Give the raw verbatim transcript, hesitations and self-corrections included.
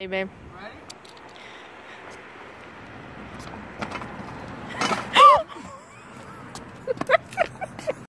Hey, babe.